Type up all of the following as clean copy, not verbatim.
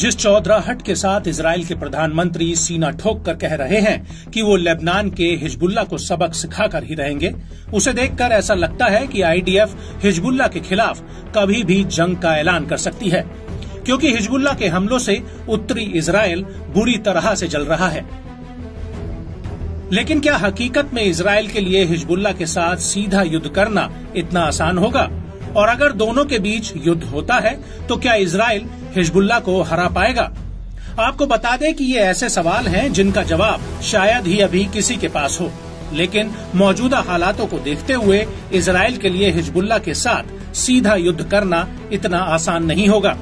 जिस चौधराहट के साथ इजराइल के प्रधानमंत्री सीना ठोक कर कह रहे हैं कि वो लेबनान के हिजबुल्ला को सबक सिखाकर ही रहेंगे, उसे देखकर ऐसा लगता है कि आईडीएफ हिजबुल्ला के खिलाफ कभी भी जंग का ऐलान कर सकती है, क्योंकि हिजबुल्ला के हमलों से उत्तरी इजराइल बुरी तरह से जल रहा है। लेकिन क्या हकीकत में इजराइल के लिए हिजबुल्ला के साथ सीधा युद्ध करना इतना आसान होगा? और अगर दोनों के बीच युद्ध होता है तो क्या इजराइल हिजबुल्ला को हरा पाएगा? आपको बता दें कि ये ऐसे सवाल हैं जिनका जवाब शायद ही अभी किसी के पास हो, लेकिन मौजूदा हालातों को देखते हुए इजराइल के लिए हिजबुल्ला के साथ सीधा युद्ध करना इतना आसान नहीं होगा,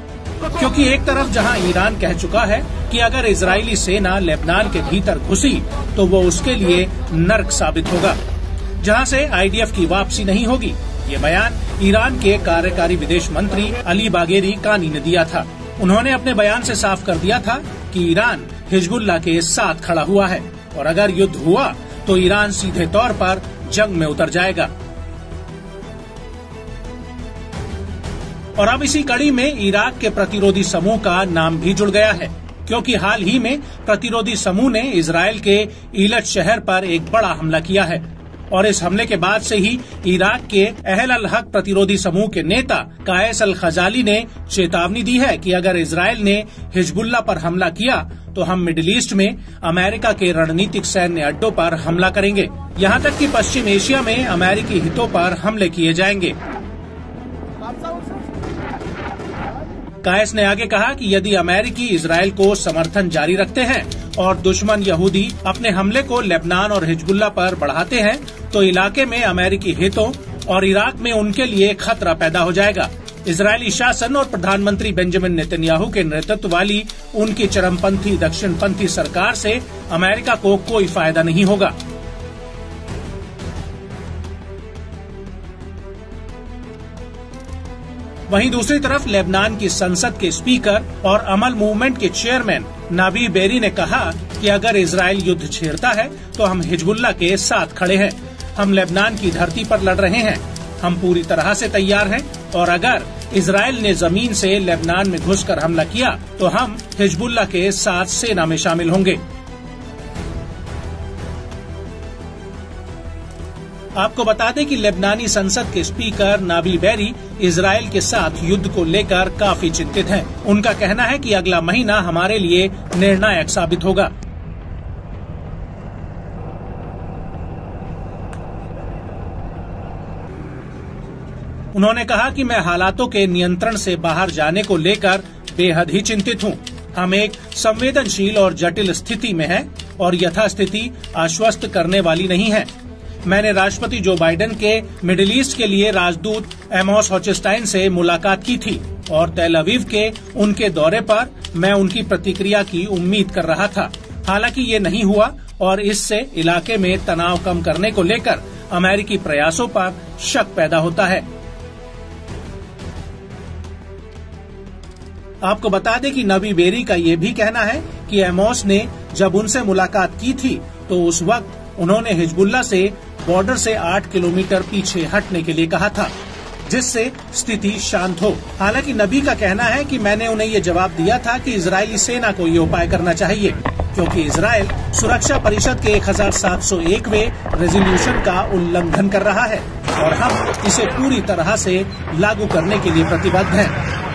क्योंकि एक तरफ जहां ईरान कह चुका है कि अगर इजरायली सेना लेबनान के भीतर घुसी तो वो उसके लिए नर्क साबित होगा, जहां से आईडीएफ की वापसी नहीं होगी। ये बयान ईरान के कार्यकारी विदेश मंत्री अली बागेरी कानी ने दिया था। उन्होंने अपने बयान से साफ कर दिया था कि ईरान हिजबुल्ला के साथ खड़ा हुआ है और अगर युद्ध हुआ तो ईरान सीधे तौर पर जंग में उतर जाएगा। और अब इसी कड़ी में इराक के प्रतिरोधी समूह का नाम भी जुड़ गया है, क्योंकि हाल ही में प्रतिरोधी समूह ने इजराइल के इलत शहर पर एक बड़ा हमला किया है और इस हमले के बाद से ही इराक के अहल अल हक प्रतिरोधी समूह के नेता कायस अल खजाली ने चेतावनी दी है कि अगर इजराइल ने हिजबुल्ला पर हमला किया तो हम मिडिल ईस्ट में अमेरिका के रणनीतिक सैन्य अड्डों पर हमला करेंगे, यहाँ तक कि पश्चिम एशिया में अमेरिकी हितों पर हमले किए जाएंगे। कायस ने आगे कहा कि यदि अमेरिकी इजराइल को समर्थन जारी रखते हैं और दुश्मन यहूदी अपने हमले को लेबनान और हिजबुल्ला पर बढ़ाते हैं तो इलाके में अमेरिकी हितों और इराक में उनके लिए खतरा पैदा हो जाएगा। इजरायली शासन और प्रधानमंत्री बेंजामिन नेतन्याहू के नेतृत्व वाली उनकी चरमपंथी दक्षिणपंथी सरकार से अमेरिका को कोई फायदा नहीं होगा। वहीं दूसरी तरफ लेबनान की संसद के स्पीकर और अमल मूवमेंट के चेयरमैन नबीह बेर्री ने कहा कि अगर इजराइल युद्ध छेड़ता है तो हम हिजबुल्ला के साथ खड़े हैं, हम लेबनान की धरती पर लड़ रहे हैं, हम पूरी तरह से तैयार हैं और अगर इजराइल ने जमीन से लेबनान में घुसकर हमला किया तो हम हिजबुल्ला के साथ सेना में शामिल होंगे। आपको बता दें कि लेबनानी संसद के स्पीकर नबीह बेर्री इजराइल के साथ युद्ध को लेकर काफी चिंतित हैं। उनका कहना है कि अगला महीना हमारे लिए निर्णायक साबित होगा। उन्होंने कहा कि मैं हालातों के नियंत्रण से बाहर जाने को लेकर बेहद ही चिंतित हूं। हम एक संवेदनशील और जटिल स्थिति में हैं और यथास्थिति आश्वस्त करने वाली नहीं है। मैंने राष्ट्रपति जो बाइडन के मिडिल ईस्ट के लिए राजदूत एमोस होचस्टीन से मुलाकात की थी और तेल अवीव के उनके दौरे पर मैं उनकी प्रतिक्रिया की उम्मीद कर रहा था, हालांकि ये नहीं हुआ और इससे इलाके में तनाव कम करने को लेकर अमेरिकी प्रयासों पर शक पैदा होता है। आपको बता दें कि नबीह बेर्री का ये भी कहना है कि एमोस ने जब उनसे मुलाकात की थी तो उस वक्त उन्होंने हिजबुल्ला से बॉर्डर से 8 किलोमीटर पीछे हटने के लिए कहा था, जिससे स्थिति शांत हो। हालांकि नबी का कहना है कि मैंने उन्हें ये जवाब दिया था कि इजरायली सेना को ये उपाय करना चाहिए, क्योंकि इजराइल सुरक्षा परिषद के 1701वें रेजोल्यूशन का उल्लंघन कर रहा है और हम इसे पूरी तरह से लागू करने के लिए प्रतिबद्ध हैं।